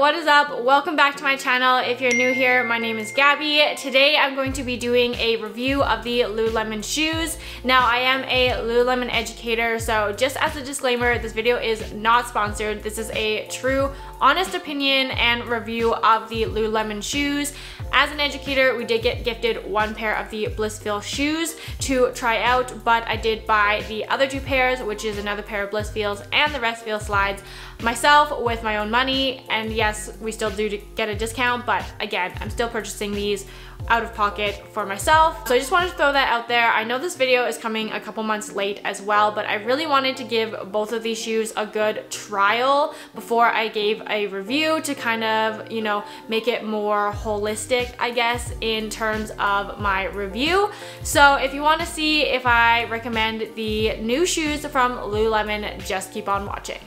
what is up? Welcome back to my channel. If you're new here, my name is Gabby. Today I'm going to be doing a review of the Lululemon shoes. Now I am a Lululemon educator, so just as a disclaimer, this video is not sponsored. This is a true, honest opinion and review of the Lululemon shoes. As an educator, we did get gifted one pair of the Blissfeel shoes to try out, but I did buy the other two pairs, which is another pair of Blissfeels and the Restfeel slides myself with my own money. And yes, we still do get a discount, but again, I'm still purchasing these out of pocket for myself. So I just wanted to throw that out there. I know this video is coming a couple months late as well, but I really wanted to give both of these shoes a good trial before I gave a review to kind of, you know, make it more holistic, I guess, in terms of my review. So if you want to see if I recommend the new shoes from Lululemon, just keep on watching.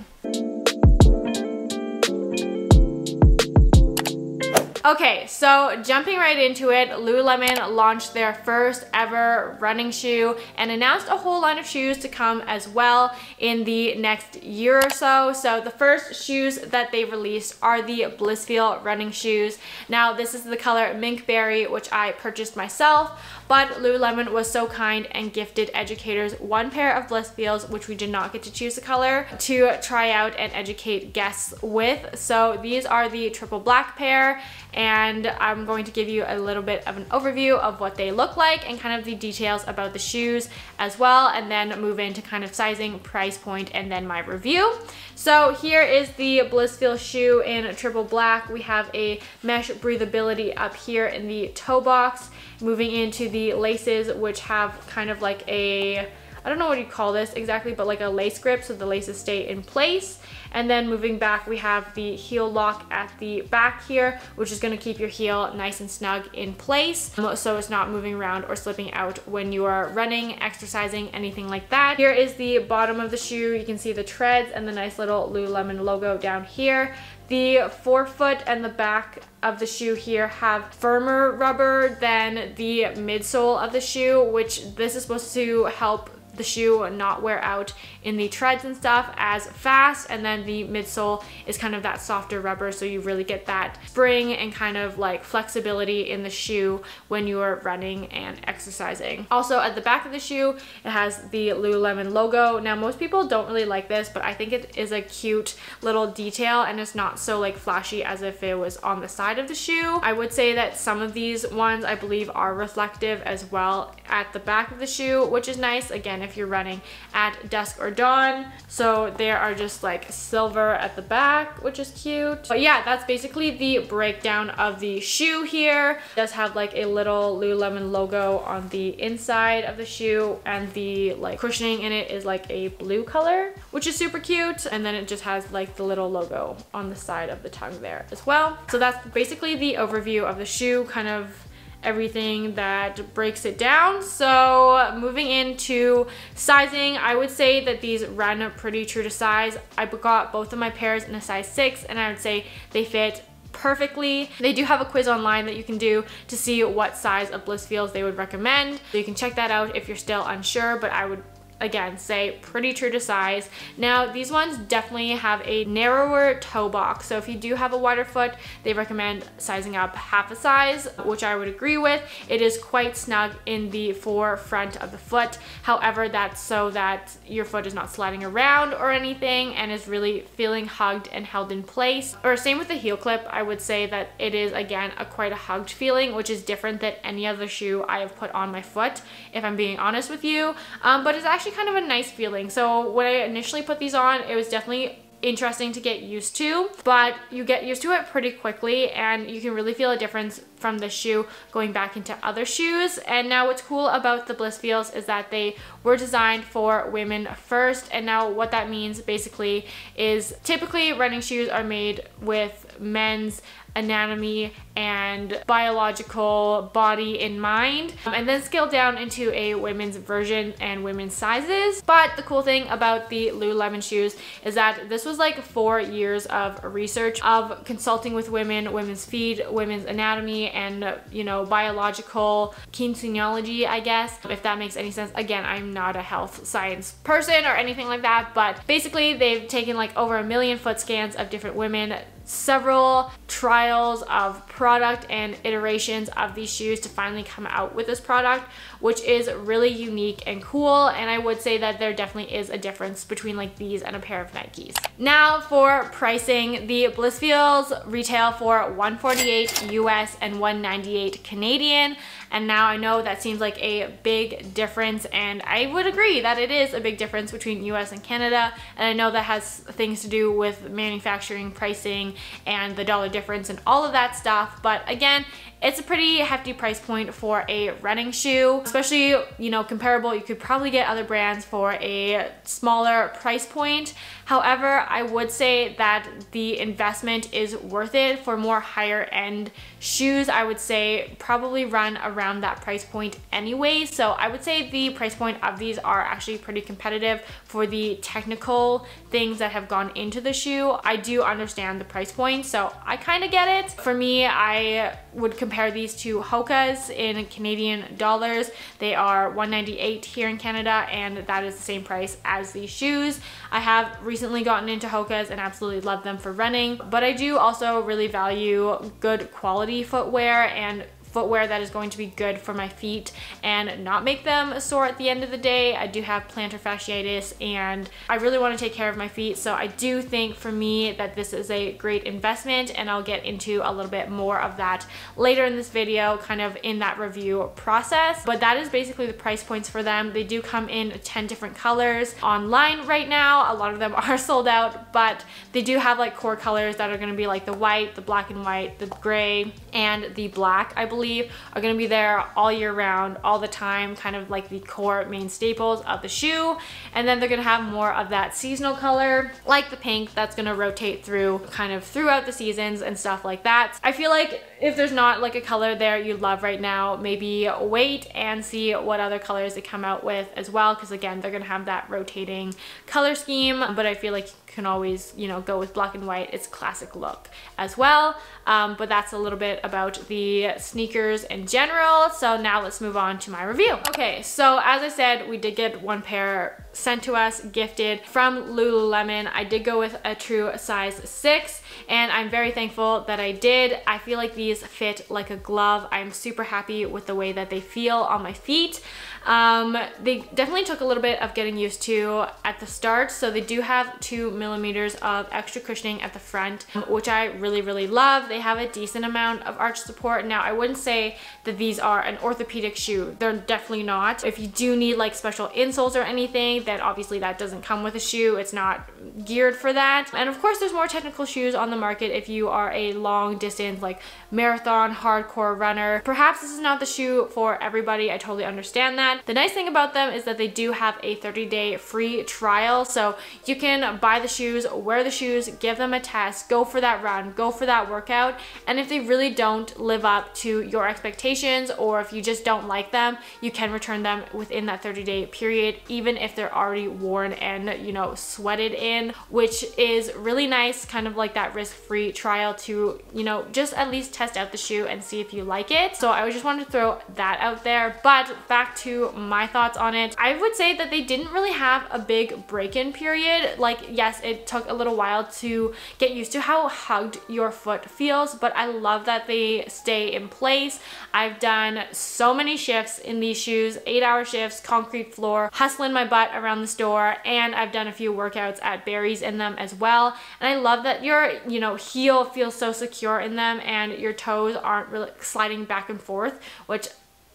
Okay, so jumping right into it, Lululemon launched their first ever running shoe and announced a whole line of shoes to come as well in the next year or so. So the first shoes that they released are the Blissfeel running shoes. Now this is the color Mink Berry, which I purchased myself, but Lululemon was so kind and gifted educators one pair of Blissfeels, which we did not get to choose the color, to try out and educate guests with. So these are the triple black pair, and I'm going to give you a little bit of an overview of what they look like and kind of the details about the shoes as well, and then move into kind of sizing, price point, and then my review. So here is the Blissfeel shoe in triple black. We have a mesh breathability up here in the toe box, moving into the laces, which have kind of like a, I don't know what you call this exactly, but like a lace grip, so the laces stay in place. And then moving back, we have the heel lock at the back here, which is gonna keep your heel nice and snug in place, so it's not moving around or slipping out when you are running, exercising, anything like that. Here is the bottom of the shoe. You can see the treads and the nice little Lululemon logo down here. The forefoot and the back of the shoe here have firmer rubber than the midsole of the shoe, which this is supposed to help the shoe not wear out in the treads and stuff as fast, and then the midsole is kind of that softer rubber, so you really get that spring and kind of like flexibility in the shoe when you are running and exercising. Also at the back of the shoe, it has the Lululemon logo. Now most people don't really like this, but I think it is a cute little detail and it's not so like flashy as if it was on the side of the shoe. I would say that some of these ones I believe are reflective as well at the back of the shoe, which is nice, again, if you're running at dusk or dawn. So there are just like silver at the back, which is cute. But yeah, that's basically the breakdown of the shoe here. It does have like a little Lululemon logo on the inside of the shoe, and the like cushioning in it is like a blue color, which is super cute. And then it just has like the little logo on the side of the tongue there as well. So that's basically the overview of the shoe, kind of everything that breaks it down. So moving into sizing, I would say that these ran pretty true to size. I got both of my pairs in a size 6, and I would say they fit perfectly. They do have a quiz online that you can do to see what size of Blissfeels they would recommend, so you can check that out if you're still unsure, but I would again say pretty true to size. Now these ones definitely have a narrower toe box, so if you do have a wider foot, they recommend sizing up half a size, which I would agree with. It is quite snug in the forefront of the foot, however, that's so that your foot is not sliding around or anything and is really feeling hugged and held in place. Or same with the heel clip, I would say that it is again quite a hugged feeling, which is different than any other shoe I have put on my foot, if I'm being honest with you, but it's actually kind of a nice feeling. So when I initially put these on, it was definitely interesting to get used to, but you get used to it pretty quickly and you can really feel a difference from the shoe going back into other shoes. And now what's cool about the Blissfeels is that they were designed for women first, and now what that means basically is typically running shoes are made with men's anatomy and biological body in mind, and then scaled down into a women's version and women's sizes. But the cool thing about the Lululemon shoes is that this was like 4 years of research, of consulting with women, women's feet, women's anatomy, and, you know, biological kinesiology, I guess, if that makes any sense. Again, I'm not a health science person or anything like that, but basically they've taken like over 1 million foot scans of different women, several several trials of product and iterations of these shoes to finally come out with this product, which is really unique and cool. And I would say that there definitely is a difference between like these and a pair of Nikes. Now for pricing, the Blissfeels retail for $148 US and $198 Canadian. And now I know that seems like a big difference, and I would agree that it is a big difference between US and Canada. And I know that has things to do with manufacturing pricing and the dollar difference and all of that stuff. But again, it's a pretty hefty price point for a running shoe, especially, you know, comparable. You could probably get other brands for a smaller price point. However, I would say that the investment is worth it for more higher end shoes. I would say probably run around that price point anyway. So I would say the price point of these are actually pretty competitive for the technical things that have gone into the shoe. I do understand the price point, so I kind of get it. For me, I would compare these to Hoka's in Canadian dollars. They are $198 here in Canada, and that is the same price as these shoes. I have recently gotten into Hoka's and absolutely love them for running, but I do also really value good quality footwear and footwear that is going to be good for my feet and not make them sore at the end of the day. I do have plantar fasciitis and I really want to take care of my feet, so I do think for me that this is a great investment, and I'll get into a little bit more of that later in this video, kind of in that review process. But that is basically the price points for them. They do come in 10 different colors online right now. A lot of them are sold out, but they do have like core colors that are going to be like the white, the black and white, the gray, and the black, I believe, are going to be there all year round, all the time, kind of like the core main staples of the shoe. And then they're going to have more of that seasonal color, like the pink, that's going to rotate through kind of throughout the seasons and stuff like that. I feel like if there's not like a color there you love right now, maybe wait and see what other colors they come out with as well, because again, they're going to have that rotating color scheme. But I feel like you can always, you know, go with black and white. It's classic look as well. But that's a little bit about the sneaker in general. So now let's move on to my review. Okay, so as I said, we did get one pair sent to us gifted from Lululemon. I did go with a true size 6, and I'm very thankful that I did. I feel like these fit like a glove. I'm super happy with the way that they feel on my feet. They definitely took a little bit of getting used to at the start. So they do have 2 millimeters of extra cushioning at the front, which I really, really love. They have a decent amount of arch support. Now, I wouldn't say that these are an orthopedic shoe. They're definitely not. If you do need like special insoles or anything, then obviously that doesn't come with a shoe. It's not geared for that. And of course, there's more technical shoes on the market if you are a long distance, like marathon, hardcore runner. Perhaps this is not the shoe for everybody. I totally understand that. The nice thing about them is that they do have a 30-day free trial, so you can buy the shoes, wear the shoes, give them a test, go for that run, go for that workout, and if they really don't live up to your expectations, or if you just don't like them, you can return them within that 30-day period, even if they're already worn and, you know, sweated in, which is really nice, kind of like that risk-free trial to, you know, just at least test out the shoe and see if you like it. So I just wanted to throw that out there. But back to my thoughts on it, I would say that they didn't really have a big break-in period. Like, yes, it took a little while to get used to how hugged your foot feels, but I love that they stay in place. I've done so many shifts in these shoes, 8-hour shifts, concrete floor, hustling my butt around the store, and I've done a few workouts at Barry's in them as well. And I love that your, you know, heel feels so secure in them, and your toes aren't really sliding back and forth, which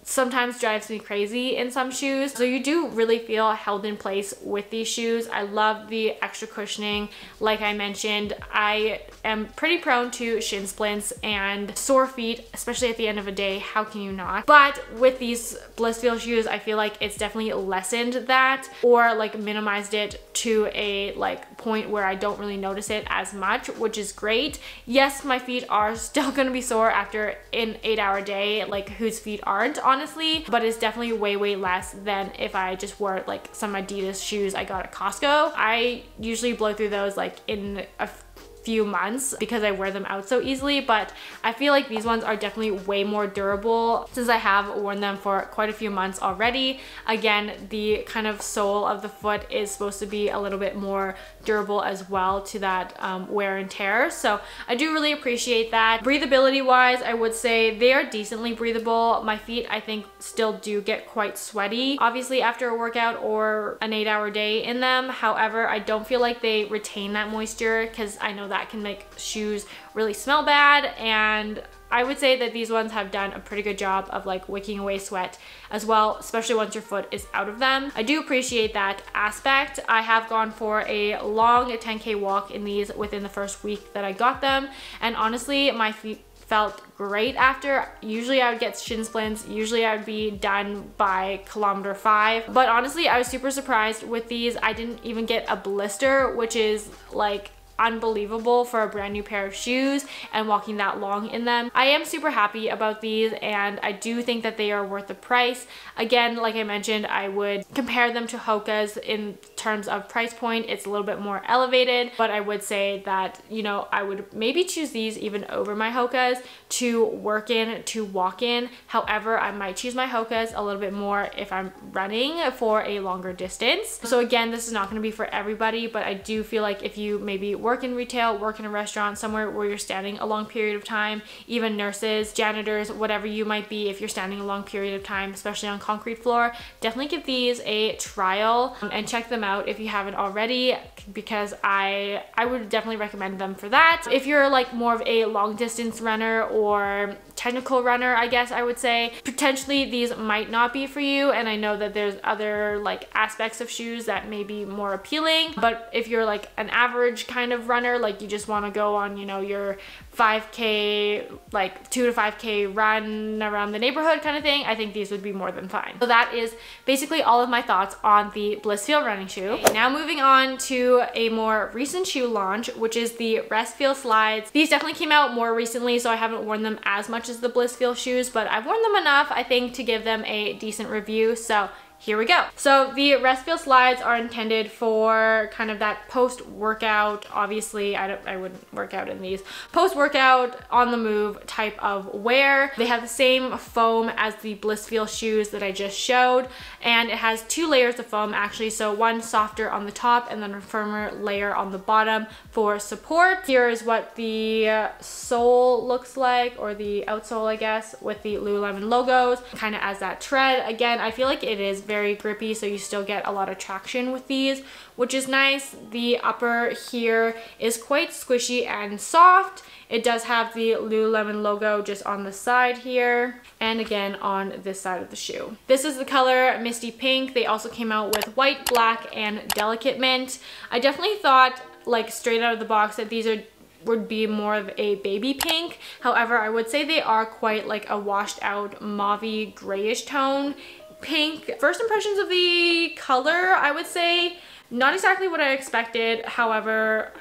sometimes drives me crazy in some shoes. So you do really feel held in place with these shoes. I love the extra cushioning. Like I mentioned, I am pretty prone to shin splints and sore feet, especially at the end of a day. How can you not? But with these Blissfeel shoes, I feel like it's definitely lessened that, or like minimized it to a like point where I don't really notice it as much, which is great. Yes, my feet are still gonna be sore after an 8-hour day. Like, whose feet aren't, honestly? But it's definitely way, way less than if I just wore like some Adidas shoes I got at Costco. I usually blow through those like in a few months because I wear them out so easily, but I feel like these ones are definitely way more durable since I have worn them for quite a few months already. Again, the kind of sole of the foot is supposed to be a little bit more durable as well to that wear and tear. So I do really appreciate that. Breathability wise, I would say they are decently breathable. My feet, I think, still do get quite sweaty, obviously, after a workout or an 8-hour day in them. However, I don't feel like they retain that moisture because I know that can make shoes really smell bad, and I would say that these ones have done a pretty good job of like wicking away sweat as well, especially once your foot is out of them. I do appreciate that aspect. I have gone for a long 10K walk in these within the first week that I got them, and honestly, my feet felt great after. Usually I would get shin splints, usually I would be done by kilometer 5, but honestly I was super surprised with these. I didn't even get a blister, which is like unbelievable for a brand new pair of shoes and walking that long in them. I am super happy about these, and I do think that they are worth the price. Again, like I mentioned, I would compare them to Hoka's in terms of price point. It's a little bit more elevated, but I would say that, you know, I would maybe choose these even over my Hoka's to work in, to walk in. However, I might choose my Hoka's a little bit more if I'm running for a longer distance. So again, this is not going to be for everybody, but I do feel like if you maybe work in retail, work in a restaurant, somewhere where you're standing a long period of time, even nurses, janitors, whatever you might be, if you're standing a long period of time, especially on concrete floor, definitely give these a trial and check them out if you haven't already, because I would definitely recommend them for that. If you're like more of a long distance runner or technical runner, I guess I would say, potentially these might not be for you, and I know that there's other like aspects of shoes that may be more appealing, but if you're like an average kind of runner, like you just want to go on, you know, your 5K, like 2 to 5K run around the neighborhood kind of thing, I think these would be more than fine. So that is basically all of my thoughts on the Blissfeel running shoe. Okay, now moving on to a more recent shoe launch, which is the Restfeel slides. These definitely came out more recently, so I haven't worn them as much as the Blissfeel shoes, but I've worn them enough, I think, to give them a decent review. So here we go. So the Restfeel slides are intended for kind of that post-workout, obviously I wouldn't work out in these, post-workout on the move type of wear. They have the same foam as the Blissfeel shoes that I just showed, and it has 2 layers of foam actually, so one softer on the top and then a firmer layer on the bottom for support. Here is what the sole looks like, or the outsole I guess, with the Lululemon logos, kind of as that tread. Again, I feel like it is very grippy, so you still get a lot of traction with these, which is nice. The upper here is quite squishy and soft. It does have the Lululemon logo just on the side here, and again on this side of the shoe. This is the color Misty Pink. They also came out with white, black, and delicate mint. I definitely thought, like, straight out of the box that these would be more of a baby pink. However, I would say they are quite like a washed out mauvey grayish tone pink. First impressions of the color, I would say, not exactly what I expected. However,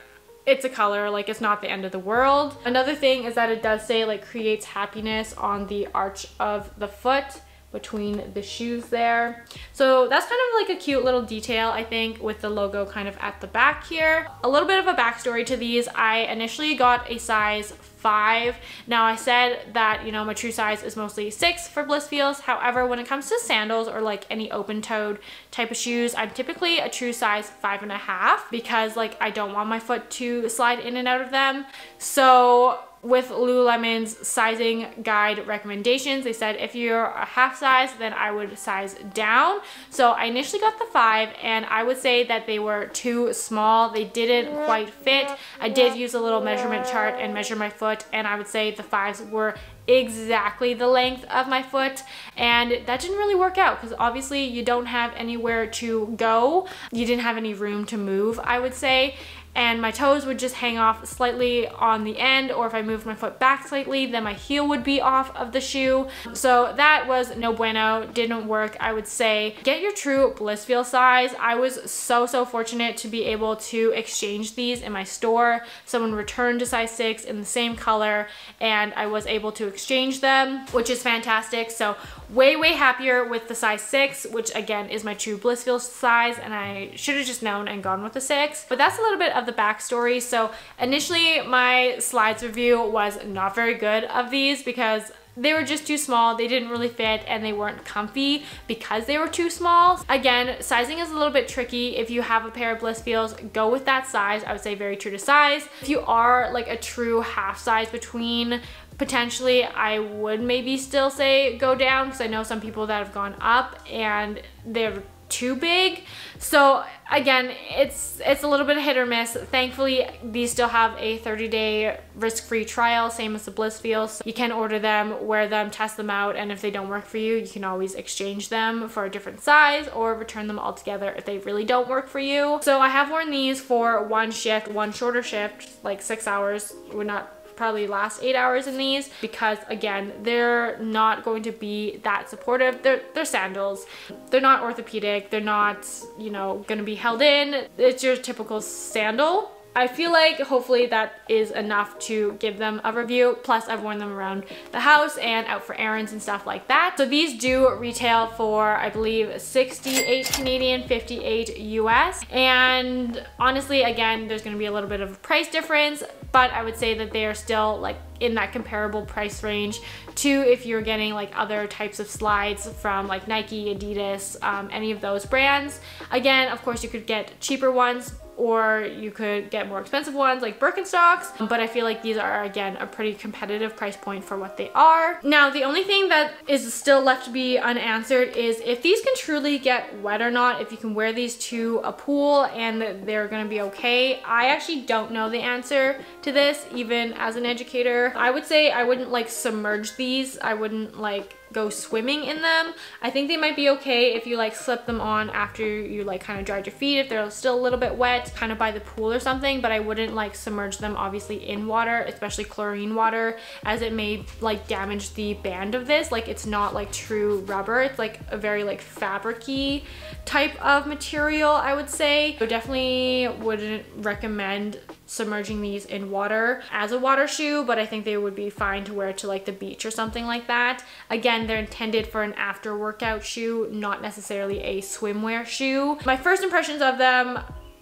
it's a color, like, it's not the end of the world. Another thing is that it does say, like, creates happiness on the arch of the foot between the shoes there. So that's kind of like a cute little detail, I think, with the logo kind of at the back here. A little bit of a backstory to these. I initially got a size 5. Now, I said that, you know, my true size is mostly 6 for Blissfeels. However, when it comes to sandals or like any open-toed type of shoes, I'm typically a true size 5.5 because, like, I don't want my foot to slide in and out of them. So with Lululemon's sizing guide recommendations, they said if you're a half size, then I would size down. So I initially got the 5, and I would say that they were too small. They didn't quite fit. I did use a little measurement chart and measure my foot, and I would say the 5s were exactly the length of my foot, and that didn't really work out because obviously you don't have anywhere to go. You didn't have any room to move, I would say, and my toes would just hang off slightly on the end, or if I moved my foot back slightly, then my heel would be off of the shoe. So that was no bueno, didn't work, I would say. Get your true Blissfeel size. I was so fortunate to be able to exchange these in my store. Someone returned a size 6 in the same color, and I was able to exchange them, which is fantastic. So way happier with the size 6, which again is my true Blissfeel size, and I should have just known and gone with the 6. But that's a little bit of the backstory. So initially my slides review was not very good of these because they were just too small, they didn't really fit, and they weren't comfy because they were too small. Again, sizing is a little bit tricky. If you have a pair of Blissfeels, go with that size. I would say very true to size. If you are like a true half size between, potentially I would maybe still say go down, because I know some people that have gone up and they're too big. So again, it's a little bit of hit or miss. Thankfully, these still have a 30-day risk-free trial, same as the Blissfeel. So you can order them, wear them, test them out, and if they don't work for you, you can always exchange them for a different size or return them altogether if they really don't work for you. So I have worn these for one shift, one shorter shift, like 6 hours. We're not probably last 8 hours in these because, again, they're not going to be that supportive. They're sandals. They're not orthopedic. They're not, you know, going to be held in. It's your typical sandal. I feel like hopefully that is enough to give them a review. Plus, I've worn them around the house and out for errands and stuff like that. So these do retail for, I believe, $68 Canadian, $58 US. And honestly, again, there's gonna be a little bit of a price difference, but I would say that they are still like in that comparable price range to if you're getting like other types of slides from like Nike, Adidas, any of those brands. Again, of course, you could get cheaper ones, or you could get more expensive ones like Birkenstocks, but I feel like these are, again, a pretty competitive price point for what they are. Now, the only thing that is still left to be unanswered is if these can truly get wet or not, if you can wear these to a pool and they're gonna be okay. I actually don't know the answer to this, even as an educator. I would say I wouldn't like submerge these. I wouldn't like go swimming in them. I think they might be okay if you like slip them on after you like kind of dried your feet, if they're still a little bit wet, kind of by the pool or something, but I wouldn't like submerge them obviously in water, especially chlorine water, as it may like damage the band of this. Like, it's not like true rubber. It's like a very like fabric-y type of material, I would say. So definitely wouldn't recommend submerging these in water as a water shoe, but I think they would be fine to wear to like the beach or something like that. Again, they're intended for an after workout shoe, not necessarily a swimwear shoe. My first impressions of them,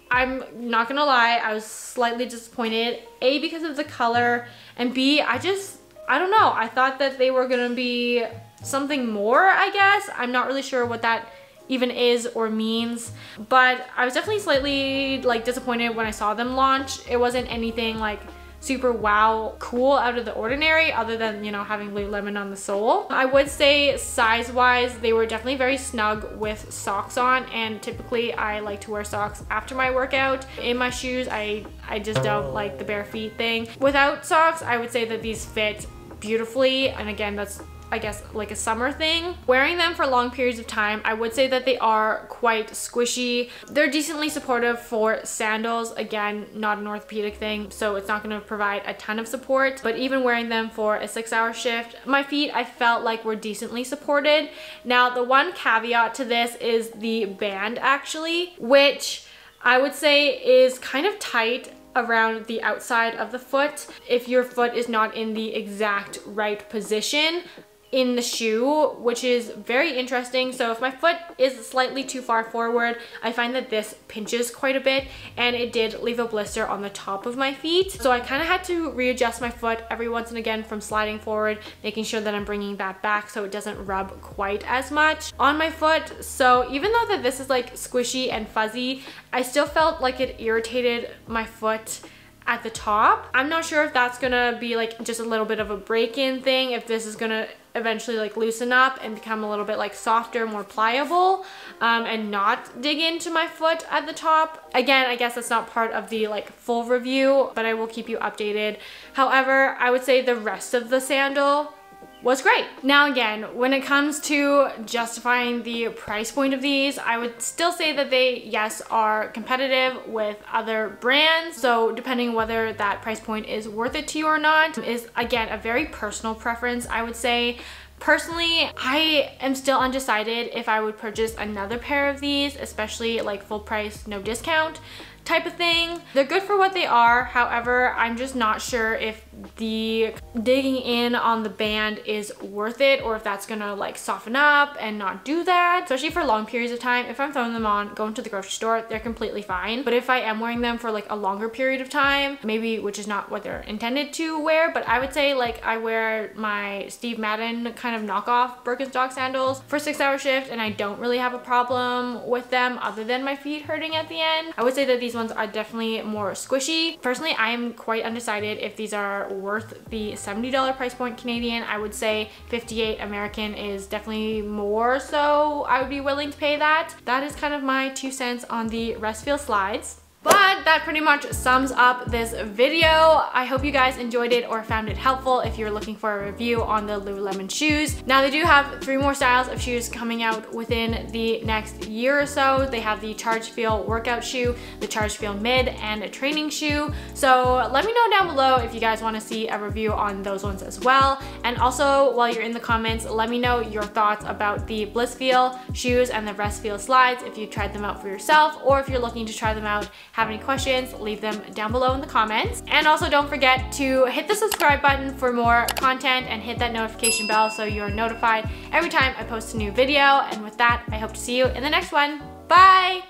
I'm not gonna lie, I was slightly disappointed, A, because of the color, and B, I don't know, I thought that they were gonna be something more, I guess. I'm not really sure what that even is or means, but I was definitely slightly like disappointed when I saw them launch. It wasn't anything like super wow cool out of the ordinary, other than, you know, having Lululemon on the sole. I would say size wise they were definitely very snug with socks on, and typically I like to wear socks after my workout. In my shoes, I just don't like the bare feet thing. Without socks, I would say that these fit beautifully, and again, that's, I guess, like a summer thing. Wearing them for long periods of time, I would say that they are quite squishy. They're decently supportive for sandals. Again, not an orthopedic thing, so it's not gonna provide a ton of support, but even wearing them for a 6-hour shift, my feet, I felt like, were decently supported. Now, the one caveat to this is the band, actually, which I would say is kind of tight around the outside of the foot. If your foot is not in the exact right position in the shoe, which is very interesting. So if my foot is slightly too far forward, I find that this pinches quite a bit, and it did leave a blister on the top of my feet. So I kind of had to readjust my foot every once and again from sliding forward, making sure that I'm bringing that back so it doesn't rub quite as much on my foot. So even though that this is like squishy and fuzzy, I still felt like it irritated my foot at the top. I'm not sure if that's gonna be like just a little bit of a break-in thing, if this is gonna eventually like loosen up and become a little bit like softer, more pliable, and not dig into my foot at the top. Again, I guess that's not part of the like full review, but I will keep you updated. However, I would say the rest of the sandal was great. Now again, when it comes to justifying the price point of these, I would still say that they, yes, are competitive with other brands. So depending whether that price point is worth it to you or not is, again, a very personal preference, I would say. Personally, I am still undecided if I would purchase another pair of these, especially like full price, no discount, type of thing. They're good for what they are. However, I'm just not sure if the digging in on the band is worth it or if that's gonna like soften up and not do that, especially for long periods of time. If I'm throwing them on, going to the grocery store, they're completely fine. But if I am wearing them for like a longer period of time, maybe, which is not what they're intended to wear, but I would say like I wear my Steve Madden kind of knockoff Birkenstock sandals for 6-hour shift and I don't really have a problem with them other than my feet hurting at the end. I would say that these ones are definitely more squishy. Personally, I am quite undecided if these are worth the $70 price point Canadian. I would say $58 American is definitely more, so I would be willing to pay that. That is kind of my 2 cents on the Restfeel slides. But that pretty much sums up this video. I hope you guys enjoyed it or found it helpful if you're looking for a review on the Lululemon shoes. Now they do have 3 more styles of shoes coming out within the next year or so. They have the Charge Feel workout shoe, the Charge Feel mid, and a training shoe. So let me know down below if you guys want to see a review on those ones as well. And also while you're in the comments, let me know your thoughts about the Blissfeel shoes and the Restfeel slides if you tried them out for yourself or if you're looking to try them out. Have any questions, leave them down below in the comments. And also don't forget to hit the subscribe button for more content and hit that notification bell so you're notified every time I post a new video. And with that, I hope to see you in the next one. Bye!